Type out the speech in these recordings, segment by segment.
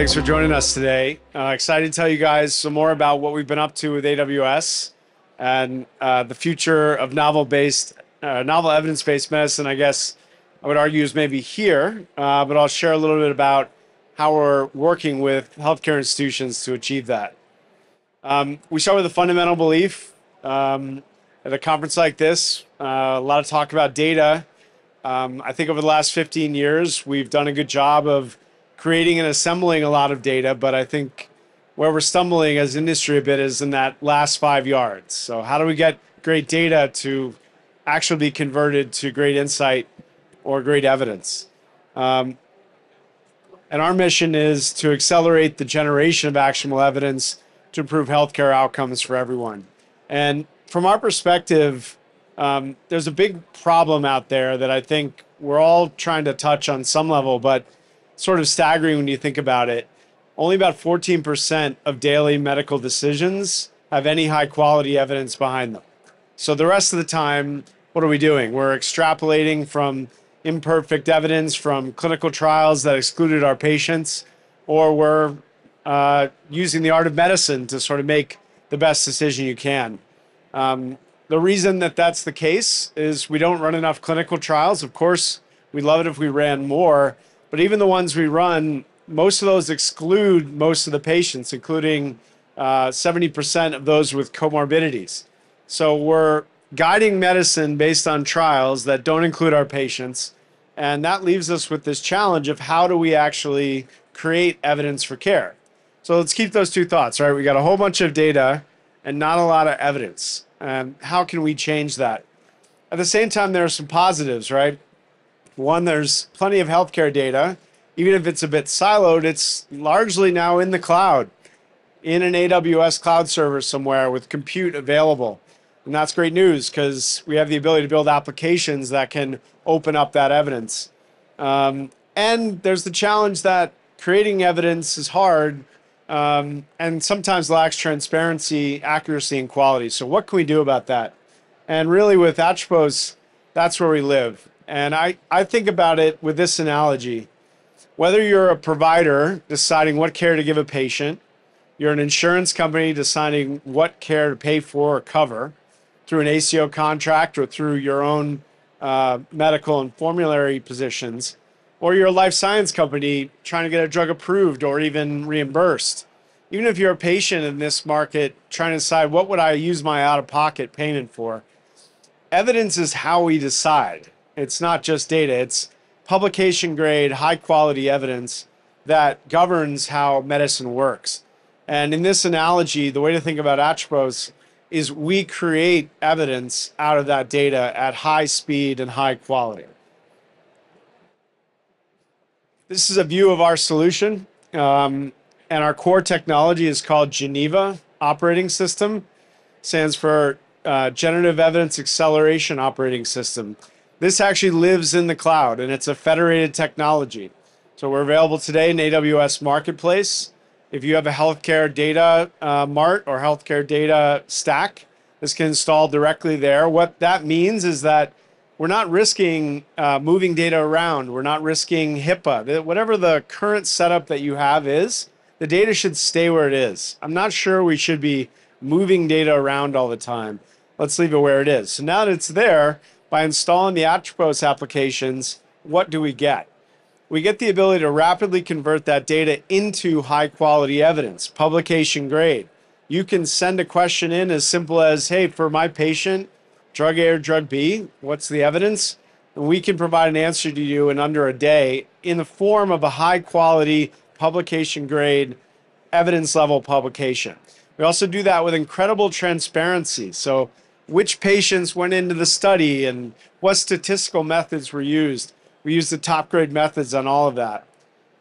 Thanks for joining us today. Excited to tell you guys some more about what we've been up to with AWS and the future of novel evidence-based medicine, I guess I would argue is maybe here, but I'll share a little bit about how we're working with healthcare institutions to achieve that. We start with a fundamental belief at a conference like this, a lot of talk about data. I think over the last 15 years, we've done a good job of creating and assembling a lot of data, but I think where we're stumbling as an industry a bit is in that last 5 yards. So how do we get great data to actually be converted to great insight or great evidence? And our mission is to accelerate the generation of actionable evidence to improve healthcare outcomes for everyone. And from our perspective, there's a big problem out there that I think we're all trying to touch on some level, but sort of staggering when you think about it. Only about 14% of daily medical decisions have any high quality evidence behind them. So the rest of the time, what are we doing? We're extrapolating from imperfect evidence from clinical trials that excluded our patients, or we're using the art of medicine to sort of make the best decision you can. The reason that that's the case is we don't run enough clinical trials. Of course, we'd love it if we ran more, but even the ones we run, most of those exclude most of the patients, including 70% of those with comorbidities. So we're guiding medicine based on trials that don't include our patients, and that leaves us with this challenge of how do we actually create evidence for care. So let's keep those two thoughts, right? We got a whole bunch of data and not a lot of evidence. How can we change that? At the same time, there are some positives, right? One, there's plenty of healthcare data. Even if it's a bit siloed, it's largely now in the cloud, in an AWS cloud server somewhere with compute available. And that's great news because we have the ability to build applications that can open up that evidence. And there's the challenge that creating evidence is hard and sometimes lacks transparency, accuracy, and quality. So what can we do about that? And really with Atropos, that's where we live. And I think about it with this analogy. Whether you're a provider deciding what care to give a patient, you're an insurance company deciding what care to pay for or cover, through an ACO contract or through your own medical and formulary positions, or you're a life science company trying to get a drug approved or even reimbursed. Even if you're a patient in this market trying to decide what would I use my out-of-pocket payment for, evidence is how we decide. It's not just data, it's publication-grade, high-quality evidence that governs how medicine works. And in this analogy, the way to think about Atropos is we create evidence out of that data at high speed and high quality. This is a view of our solution, and our core technology is called Geneva Operating System. Stands for Generative Evidence Acceleration Operating System. This actually lives in the cloud, and it's a federated technology. So we're available today in AWS Marketplace. If you have a healthcare data mart or healthcare data stack, this can install directly there. What that means is that we're not risking moving data around. We're not risking HIPAA. Whatever the current setup that you have is, the data should stay where it is. I'm not sure we should be moving data around all the time. Let's leave it where it is. So now that it's there, by installing the Atropos applications, what do we get? We get the ability to rapidly convert that data into high quality evidence, publication grade. You can send a question in as simple as, hey, for my patient, drug A or drug B, what's the evidence? And we can provide an answer to you in under a day in the form of a high quality publication grade, evidence level publication. We also do that with incredible transparency. So which patients went into the study and what statistical methods were used. We use the top grade methods on all of that.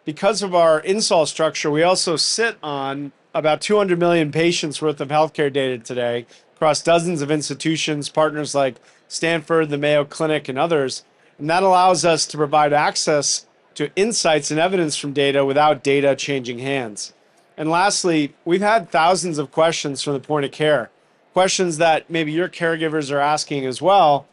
Because of our install structure, we also sit on about 200 million patients worth of healthcare data today across dozens of institutions, partners like Stanford, the Mayo Clinic, and others. And that allows us to provide access to insights and evidence from data without data changing hands. And lastly, we've had thousands of questions from the point of care, questions that maybe your caregivers are asking as well.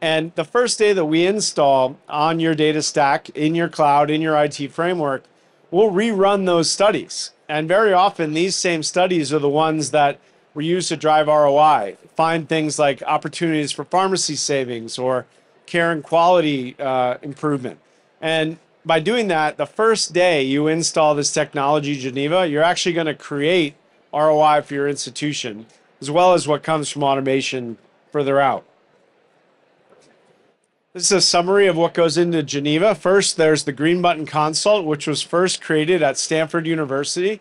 And the first day that we install on your data stack, in your cloud, in your IT framework, we'll rerun those studies. And very often, these same studies are the ones that were used to drive ROI, find things like opportunities for pharmacy savings or care and quality improvement. And by doing that, the first day you install this technology, Geneva, you're actually going to create ROI for your institution, as well as what comes from automation further out. This is a summary of what goes into Geneva. First, there's the green button consult, which was first created at Stanford University.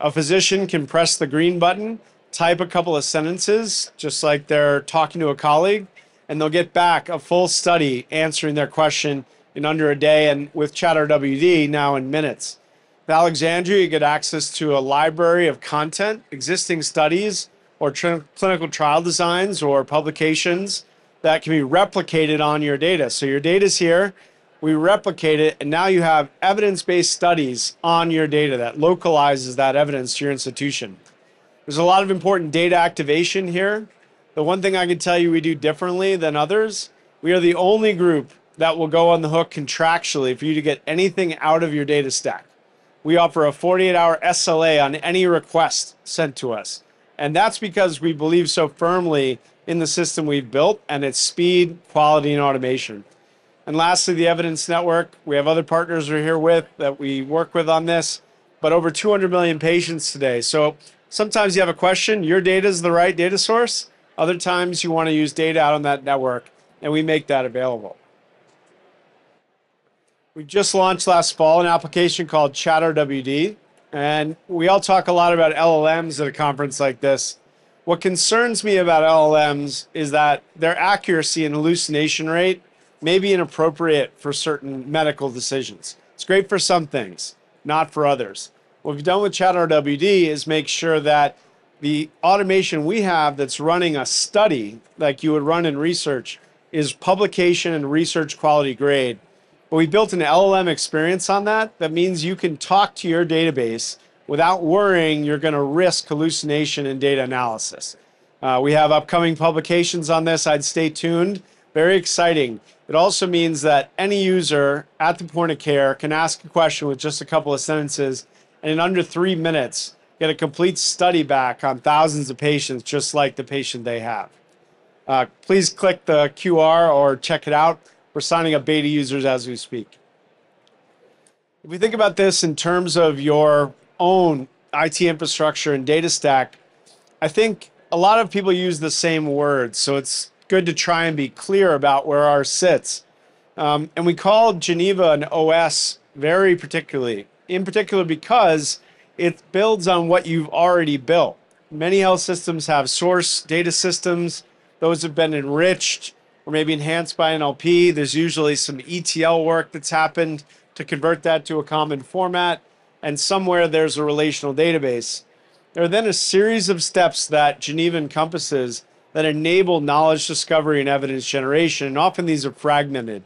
A physician can press the green button, type a couple of sentences, just like they're talking to a colleague, and they'll get back a full study answering their question in under a day, and with ChatRWD now in minutes. With Alexandria, you get access to a library of content, existing studies, or clinical trial designs or publications that can be replicated on your data. So your data's here, we replicate it, and now you have evidence-based studies on your data that localizes that evidence to your institution. There's a lot of important data activation here. The one thing I can tell you we do differently than others, we are the only group that will go on the hook contractually for you to get anything out of your data stack. We offer a 48-hour SLA on any request sent to us. And that's because we believe so firmly in the system we've built and its speed, quality, and automation. And lastly, the Evidence Network. We have other partners we're here with that we work with on this, but over 200 million patients today. So sometimes you have a question, your data is the right data source. Other times you want to use data out on that network, and we make that available. We just launched last fall an application called ChatRWD. And we all talk a lot about LLMs at a conference like this. What concerns me about LLMs is that their accuracy and hallucination rate may be inappropriate for certain medical decisions. It's great for some things, not for others. What we've done with ChatRWD is make sure that the automation we have that's running a study like you would run in research is publication and research quality grade. But we built an LLM experience on that. That means you can talk to your database without worrying you're going to risk hallucination in data analysis. We have upcoming publications on this. I'd stay tuned. Very exciting. It also means that any user at the point of care can ask a question with just a couple of sentences, and in under 3 minutes, get a complete study back on thousands of patients just like the patient they have. Please click the QR or check it out. We're signing up beta users as we speak. If we think about this in terms of your own IT infrastructure and data stack, I think a lot of people use the same words, so it's good to try and be clear about where ours sits. And we call Geneva an OS very particularly, in particular because it builds on what you've already built. Many health systems have source data systems. Those have been enriched or maybe enhanced by NLP. There's usually some ETL work that's happened to convert that to a common format, and somewhere there's a relational database. There are then a series of steps that Geneva encompasses that enable knowledge discovery and evidence generation, and often these are fragmented.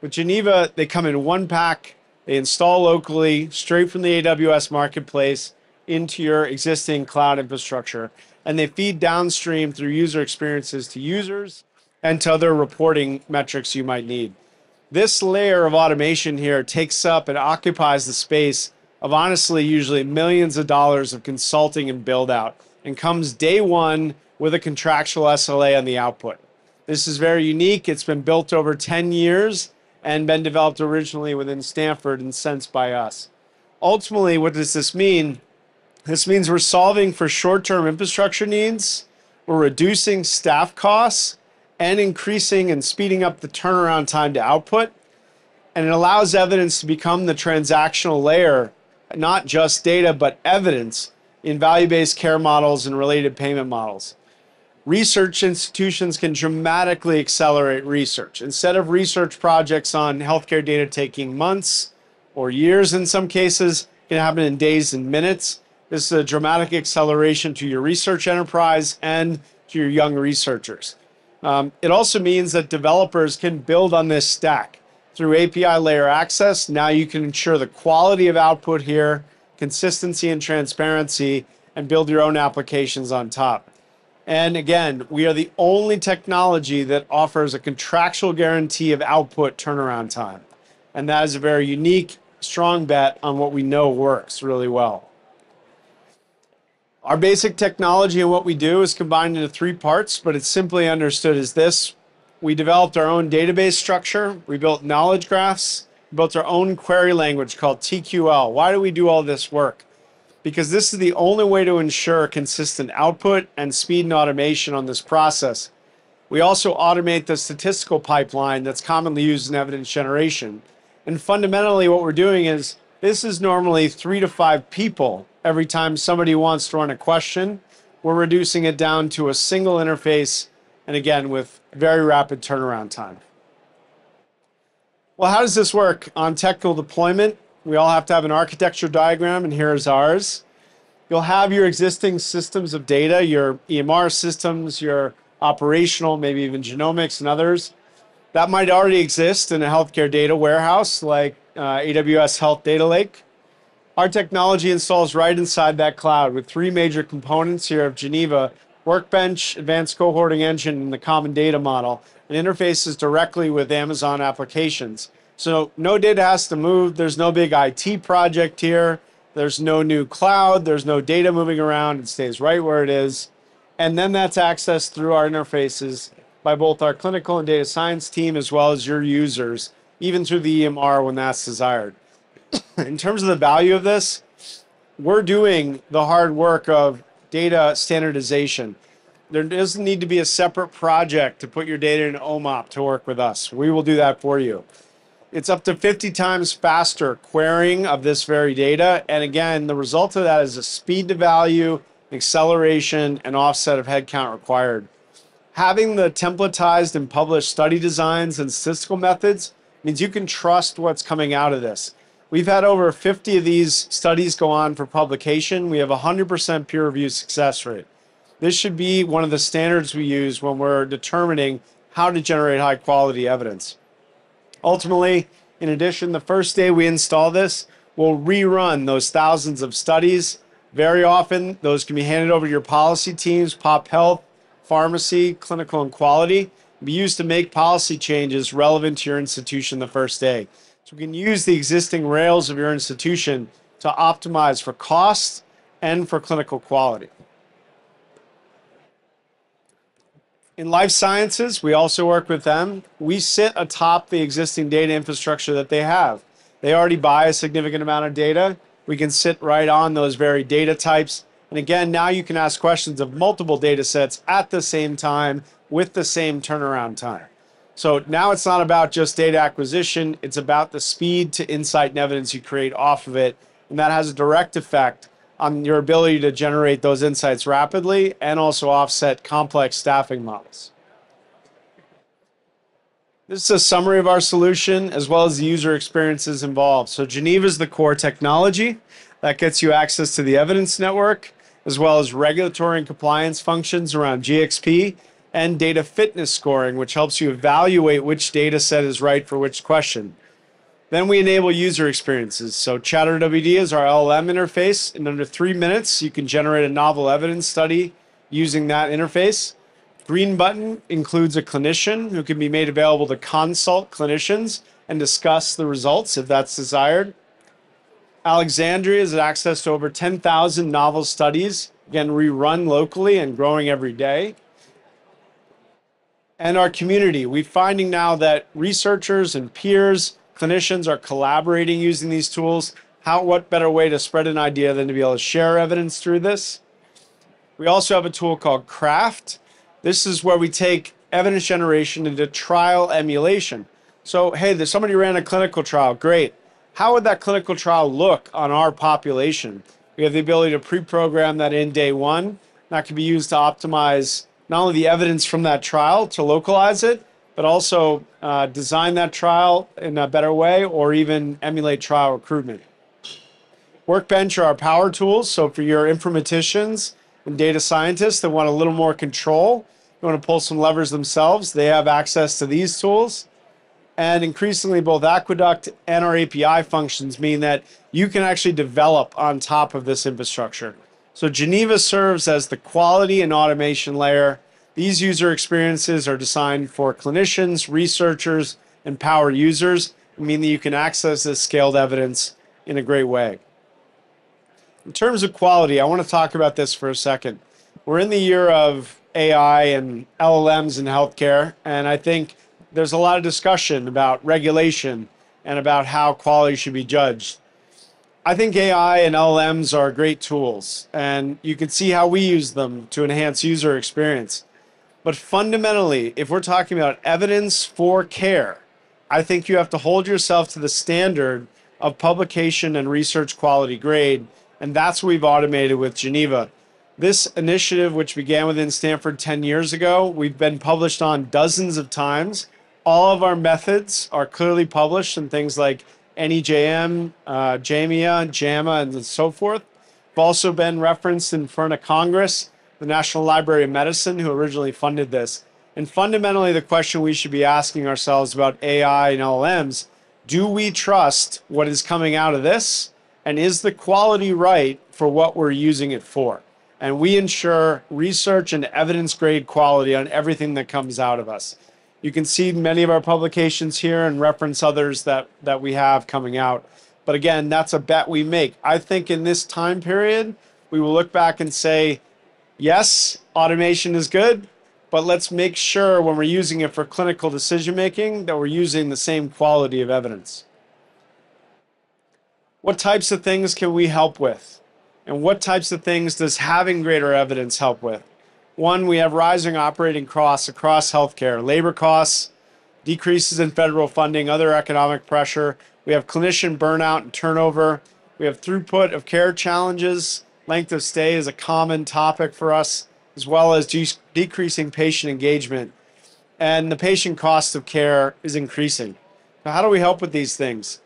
With Geneva, they come in one pack, they install locally, straight from the AWS Marketplace into your existing cloud infrastructure, and they feed downstream through user experiences to users, and to other reporting metrics you might need. This layer of automation here takes up and occupies the space of honestly usually millions of dollars of consulting and build out, and comes day one with a contractual SLA on the output. This is very unique. It's been built over 10 years and been developed originally within Stanford and since by us. Ultimately, what does this mean? This means we're solving for short-term infrastructure needs, we're reducing staff costs, and increasing and speeding up the turnaround time to output. And it allows evidence to become the transactional layer, not just data, but evidence in value-based care models and related payment models. Research institutions can dramatically accelerate research. Instead of research projects on healthcare data taking months or years in some cases, it can happen in days and minutes. This is a dramatic acceleration to your research enterprise and to your young researchers. It also means that developers can build on this stack. Through API layer access, now you can ensure the quality of output here, consistency and transparency, and build your own applications on top. And again, we are the only technology that offers a contractual guarantee of output turnaround time. And that is a very unique strong bet on what we know works really well. Our basic technology and what we do is combined into three parts, but it's simply understood as this. We developed our own database structure. We built knowledge graphs. We built our own query language called TQL. Why do we do all this work? Because this is the only way to ensure consistent output and speed and automation on this process. We also automate the statistical pipeline that's commonly used in evidence generation. And fundamentally, what we're doing is, this is normally 3 to 5 people every time somebody wants to run a question. We're reducing it down to a single interface, and again, with very rapid turnaround time. Well, how does this work on technical deployment? We all have to have an architecture diagram, and here's ours. You'll have your existing systems of data, your EMR systems, your operational, maybe even genomics and others. That might already exist in a healthcare data warehouse like AWS Health Data Lake. Our technology installs right inside that cloud with 3 major components here of Geneva: Workbench, Advanced Cohorting Engine, and the Common Data Model, and interfaces directly with Amazon applications. So no data has to move. There's no big IT project here. There's no new cloud. There's no data moving around. It stays right where it is. And then that's accessed through our interfaces by both our clinical and data science team as well as your users, even through the EMR when that's desired. In terms of the value of this, we're doing the hard work of data standardization. There doesn't need to be a separate project to put your data in OMOP to work with us. We will do that for you. It's up to 50 times faster querying of this very data. And again, the result of that is a speed to value, acceleration, and offset of headcount required. Having the templatized and published study designs and statistical methods means you can trust what's coming out of this. We've had over 50 of these studies go on for publication. We have 100% peer review success rate. This should be one of the standards we use when we're determining how to generate high quality evidence. Ultimately, in addition, the first day we install this, we'll rerun those thousands of studies. Very often, those can be handed over to your policy teams, pop health, pharmacy, clinical, and quality, and be used to make policy changes relevant to your institution the first day. So we can use the existing rails of your institution to optimize for cost and for clinical quality. In life sciences, we also work with them. We sit atop the existing data infrastructure that they have. They already buy a significant amount of data. We can sit right on those very data types. And again, now you can ask questions of multiple data sets at the same time with the same turnaround time. So now it's not about just data acquisition. It's about the speed to insight and evidence you create off of it. And that has a direct effect on your ability to generate those insights rapidly and also offset complex staffing models. This is a summary of our solution as well as the user experiences involved. So Geneva is the core technology that gets you access to the Evidence Network as well as regulatory and compliance functions around GxP and data fitness scoring, which helps you evaluate which data set is right for which question. Then we enable user experiences. So ChatRWD is our LLM interface. In under 3 minutes, you can generate a novel evidence study using that interface. Green button includes a clinician who can be made available to consult clinicians and discuss the results if that's desired. Alexandria has access to over 10,000 novel studies, again, rerun locally and growing every day. And our community, we're finding now that researchers and peers, clinicians are collaborating using these tools. What better way to spread an idea than to be able to share evidence through this? We also have a tool called CRAFT. This is where we take evidence generation into trial emulation. So, hey, there's somebody ran a clinical trial. Great. How would that clinical trial look on our population? We have the ability to pre-program that in day one. That can be used to optimize not only the evidence from that trial to localize it, but also design that trial in a better way or even emulate trial recruitment. Workbench are our power tools. So for your informaticians and data scientists that want a little more control, you want to pull some levers themselves, they have access to these tools. And increasingly, both Aqueduct and our API functions mean that you can actually develop on top of this infrastructure. So Geneva serves as the quality and automation layer. These user experiences are designed for clinicians, researchers, and power users. mean that you can access this scaled evidence in a great way. In terms of quality, I want to talk about this for a second. We're in the year of AI and LLMs in healthcare, and I think there's a lot of discussion about regulation and about how quality should be judged. I think AI and LLMs are great tools, and you can see how we use them to enhance user experience. But fundamentally, if we're talking about evidence for care, I think you have to hold yourself to the standard of publication and research quality grade, and that's what we've automated with Geneva. This initiative, which began within Stanford 10 years ago, we've been published on dozens of times. All of our methods are clearly published in things like NEJM, JAMIA, JAMA, and so forth. We've also been referenced in front of Congress, the National Library of Medicine, who originally funded this. And fundamentally, the question we should be asking ourselves about AI and LLMs, do we trust what is coming out of this? And is the quality right for what we're using it for? And we ensure research and evidence-grade quality on everything that comes out of us. You can see many of our publications here and reference others that we have coming out. But again, that's a bet we make. I think in this time period, we will look back and say, yes, automation is good, but let's make sure when we're using it for clinical decision-making that we're using the same quality of evidence. What types of things can we help with? And what types of things does having greater evidence help with? One, we have rising operating costs across healthcare, labor costs, decreases in federal funding, other economic pressure. We have clinician burnout and turnover. We have throughput of care challenges. Length of stay is a common topic for us, as well as decreasing patient engagement. And the patient cost of care is increasing. Now, how do we help with these things?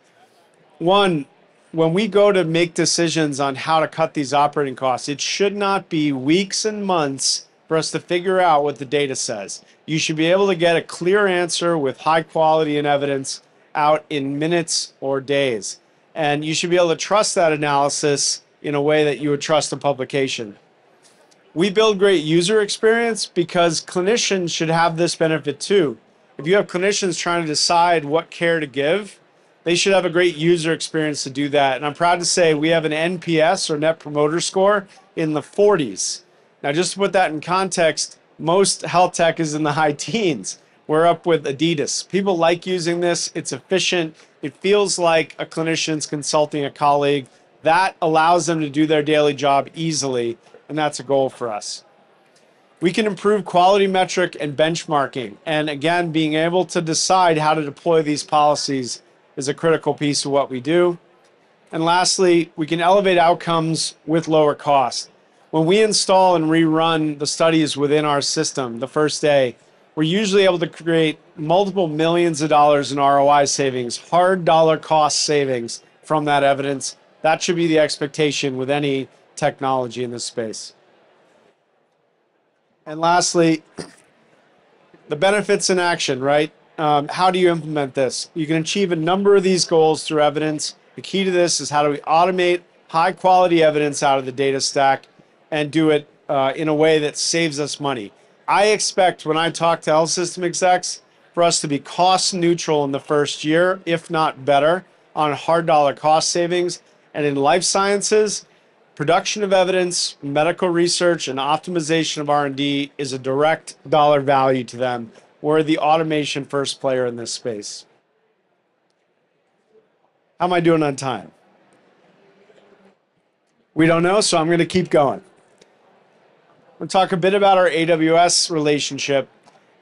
One, when we go to make decisions on how to cut these operating costs, it should not be weeks and months for us to figure out what the data says. You should be able to get a clear answer with high quality and evidence out in minutes or days. And you should be able to trust that analysis in a way that you would trust a publication. We build great user experience because clinicians should have this benefit too. If you have clinicians trying to decide what care to give, they should have a great user experience to do that. And I'm proud to say we have an NPS, or Net Promoter Score, in the 40s. Now, just to put that in context, most health tech is in the high teens. We're up with Adidas. People like using this. It's efficient. It feels like a clinician's consulting a colleague. That allows them to do their daily job easily, and that's a goal for us. We can improve quality metric and benchmarking. And again, being able to decide how to deploy these policies is a critical piece of what we do. And lastly, we can elevate outcomes with lower cost. When we install and rerun the studies within our system the first day, we're usually able to create multiple millions of dollars in ROI savings, hard dollar cost savings from that evidence. That should be the expectation with any technology in this space. And lastly, the benefits in action, right? How do you implement this? You can achieve a number of these goals through evidence. The key to this is how do we automate high quality evidence out of the data stack and do it in a way that saves us money. I expect when I talk to health system execs for us to be cost neutral in the first year, if not better, on hard dollar cost savings. And in life sciences, production of evidence, medical research, and optimization of R&D is a direct dollar value to them. We're the automation first player in this space. How am I doing on time? We don't know, so I'm going to keep going. We'll talk a bit about our AWS relationship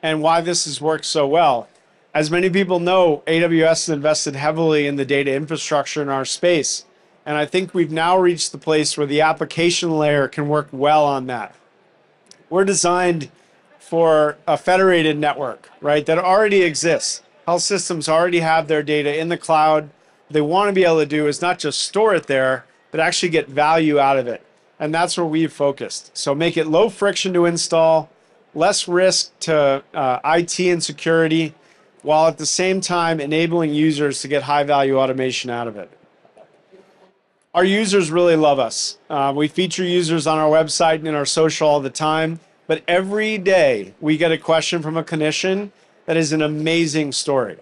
and why this has worked so well. As many people know, AWS has invested heavily in the data infrastructure in our space. And I think we've now reached the place where the application layer can work well on that. We're designed for a federated network, right, that already exists. Health systems already have their data in the cloud. What they want to be able to do is not just store it there, but actually get value out of it. And that's where we've focused. So make it low friction to install, less risk to IT and security, while at the same time enabling users to get high value automation out of it. Our users really love us. We feature users on our website and in our social all the time. But every day we get a question from a clinician that is an amazing story.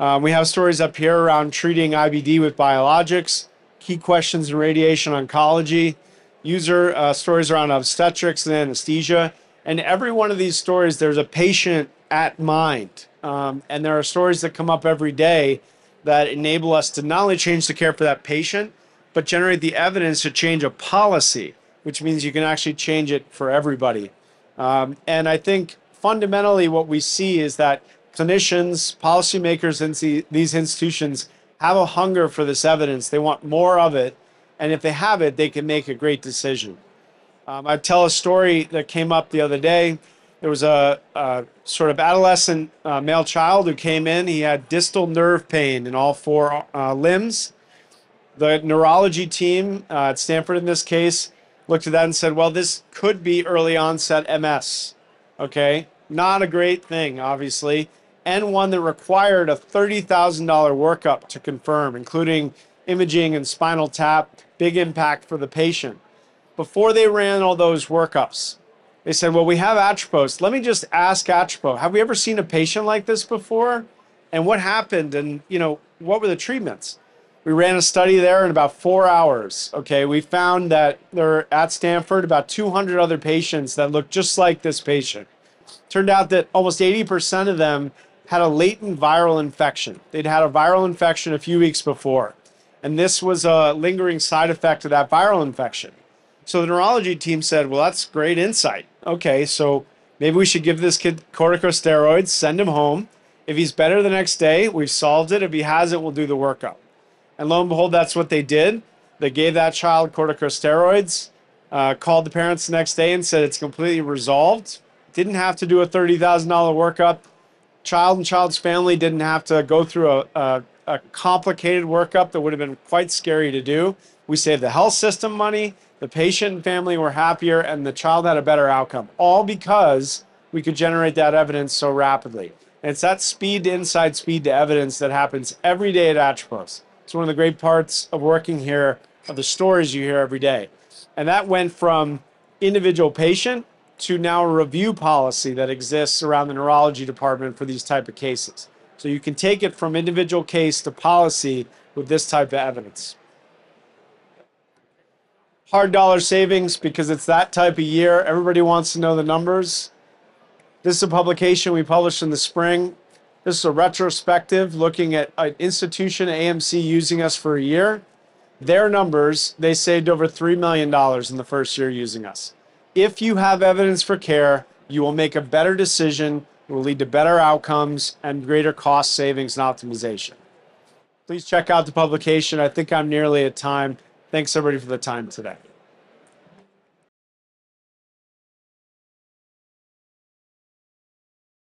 We have stories up here around treating IBD with biologics, key questions in radiation oncology, user stories around obstetrics and anesthesia. And every one of these stories, there's a patient at mind. And there are stories that come up every day that enable us to not only change the care for that patient, but generate the evidence to change a policy, which means you can actually change it for everybody. And I think fundamentally what we see is that clinicians, policymakers in these institutions have a hunger for this evidence. They want more of it. And if they have it, they can make a great decision. I tell a story that came up the other day. There was a sort of adolescent male child who came in. He had distal nerve pain in all four limbs. The neurology team at Stanford in this case looked at that and said, well, this could be early onset MS, okay? Not a great thing, obviously, and one that required a $30,000 workup to confirm, including imaging and spinal tap, big impact for the patient. Before they ran all those workups, they said, well, we have Atropos. Let me just ask Atropos, have we ever seen a patient like this before? And what happened? And, you know, what were the treatments? We ran a study there in about 4 hours. Okay, we found that there are at Stanford about 200 other patients that looked just like this patient. Turned out that almost 80% of them had a latent viral infection. They'd had a viral infection a few weeks before. And this was a lingering side effect of that viral infection. So the neurology team said, well, that's great insight. Okay, so maybe we should give this kid corticosteroids, send him home. If he's better the next day, we've solved it. If he has it, we'll do the workup. And lo and behold, that's what they did. They gave that child corticosteroids, called the parents the next day and said it's completely resolved. Didn't have to do a $30,000 workup. Child and child's family didn't have to go through a complicated workup that would have been quite scary to do. We saved the health system money. The patient and family were happier, and the child had a better outcome, all because we could generate that evidence so rapidly. And it's that speed to insight, speed to evidence that happens every day at Atropos. It's one of the great parts of working here, of the stories you hear every day. And that went from individual patient to now a review policy that exists around the neurology department for these type of cases. So you can take it from individual case to policy with this type of evidence. Hard dollar savings, because it's that type of year. Everybody wants to know the numbers. This is a publication we published in the spring. This is a retrospective looking at an institution, AMC, using us for a year. Their numbers, they saved over $3 million in the first year using us. If you have evidence for care, you will make a better decision. It will lead to better outcomes and greater cost savings and optimization. Please check out the publication. I think I'm nearly at time. Thanks everybody for the time today.